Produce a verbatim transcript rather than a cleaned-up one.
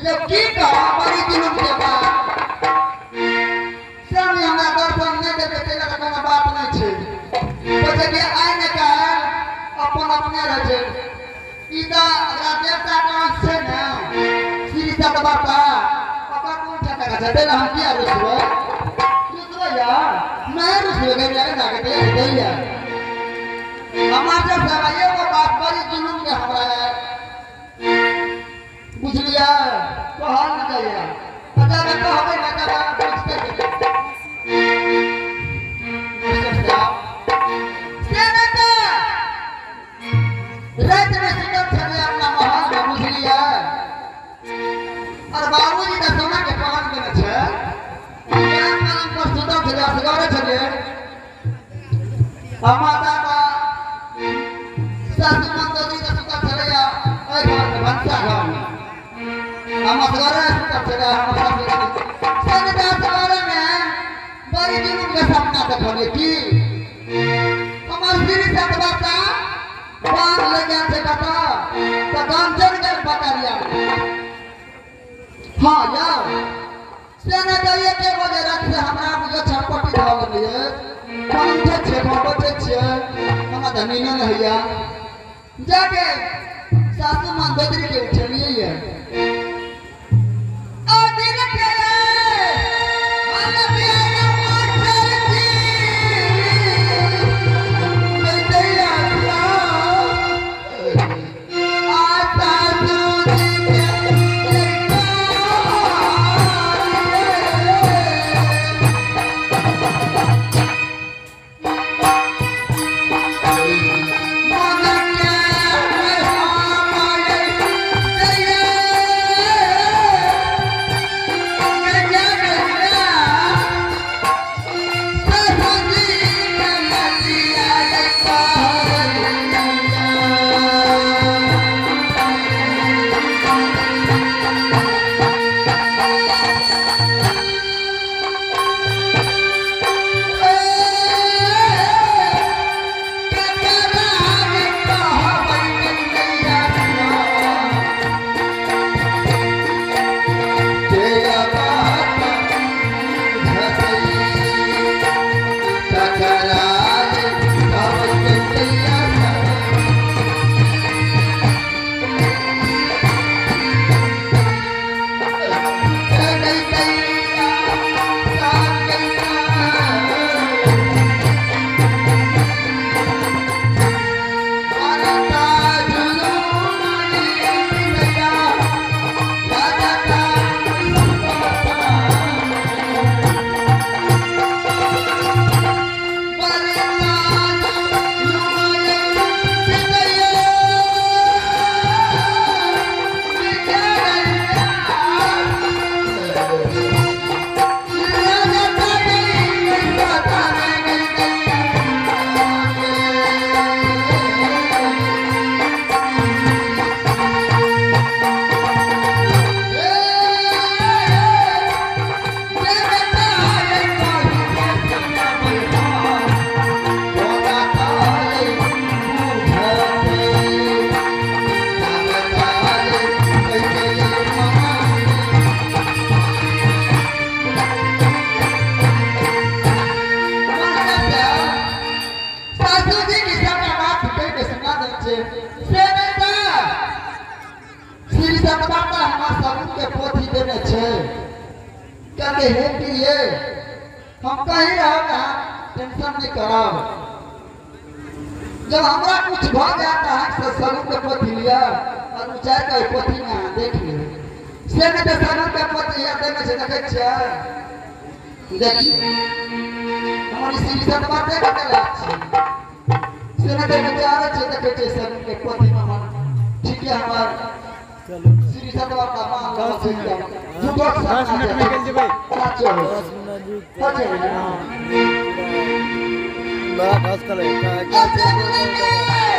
की बड़ी जुलूम के बात सब हमरा दर्शन नहीं देते के कोनो बात नहीं छे पछे के आइ ने कहे अपन अपने रह जे ई त देवता कहां से ना श्री सतबा का पापा कौन छटा का छटे ना हम किया रुसबो रुसबो यार मैं रुसबो नहीं यार ना के दे यार हमार जब सवाल ये बात बड़ी जुलूम के हमरा पूछ लिया तो हाल न जाइए पता है तो हमें ना करा पूछते सेना का रात में सिंगम चले अपना महान पूछ लिया और बाबूजी का सोना के पान देना छे क्या नाम पर सुता के जागरे चले हमारा का सासु मंदोरी का सुता चले या और भंसा गांव हम अखबार का चला हम सदा सवाल में बड़ी जुलूम का सामना देखने की हमार श्री सतबा का बात ले गया से कथा तो कांचन के बकरिया हां यार सेना कहिए के बोले रख से हमरा बुझ छपटी धाव लिए कौन से छपटे छे हम धनी न हैया जाके सासू मंदोदरी के उठलिए है बात आज कल है क्या